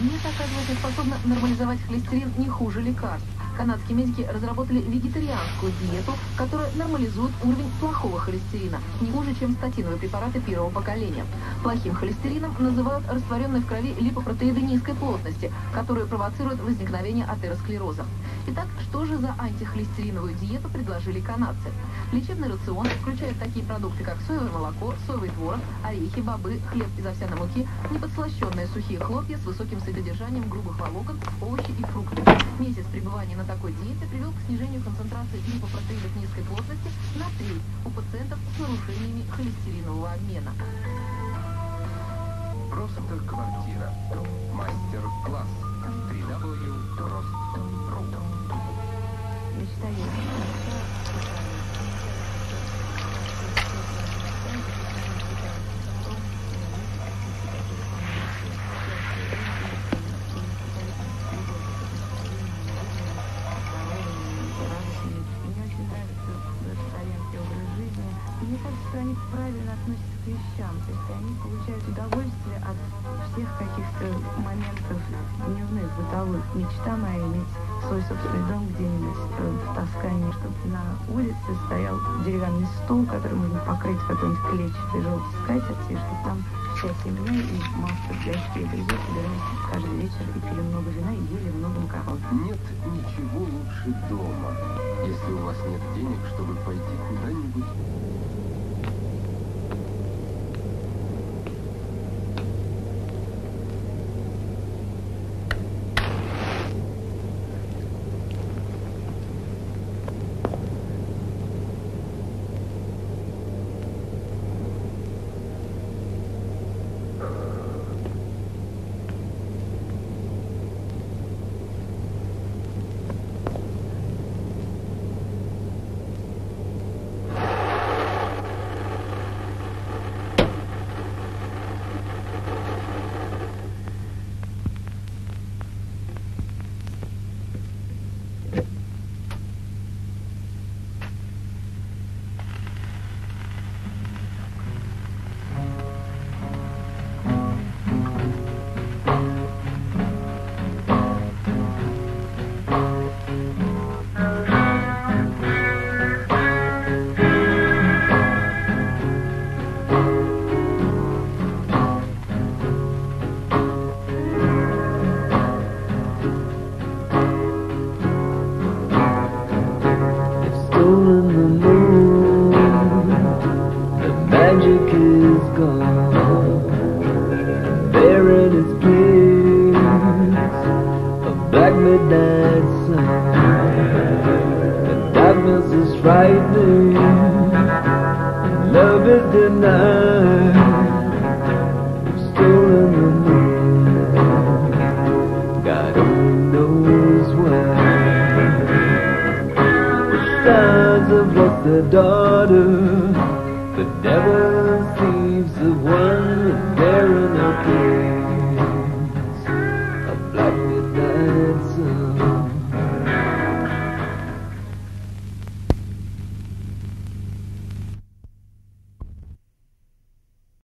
Мне так оказывается способна нормализовать холестерин не хуже лекарств. Канадские медики разработали вегетарианскую диету, которая нормализует уровень плохого холестерина, не хуже, чем статиновые препараты первого поколения. Плохим холестерином называют растворенные в крови липопротеиды низкой плотности, которые провоцируют возникновение атеросклероза. Итак, что же за антихолестериновую диету предложили канадцы? Лечебный рацион включает такие продукты, как соевое молоко, соевый творог, орехи, бобы, хлеб из овсяной муки, неподслащенные сухие хлопья с высоким содержанием грубых волокон, овощи и фрукты. Месяц пребывания на такой диете привел к снижению концентрации липопротеидов низкой плотности на 3 у пациентов с нарушениями холестеринового обмена. Просто квартира. Мастер-класс. 3W.Rost.ru. Мечтаю. Они правильно относятся к вещам, то есть они получают удовольствие от всех каких-то моментов дневных, бытовых. Мечта моя иметь свой собственный дом где-нибудь в Тоскане, чтобы на улице стоял деревянный стол, который можно покрыть какой-нибудь клетчатой желтой скатертью, и чтобы там вся семья и масса пляшки и друзей собирались каждый вечер и пили много вина и ели много макарон. Нет ничего лучше дома, если у вас нет денег, чтобы пойти куда-нибудь. magic is gone. There in its place, a black midnight sun. The darkness is frightening, and love is denied. We've stolen the moon, God only knows why. The sons have lost their daughter. The devil seems the one, and they're in a cage.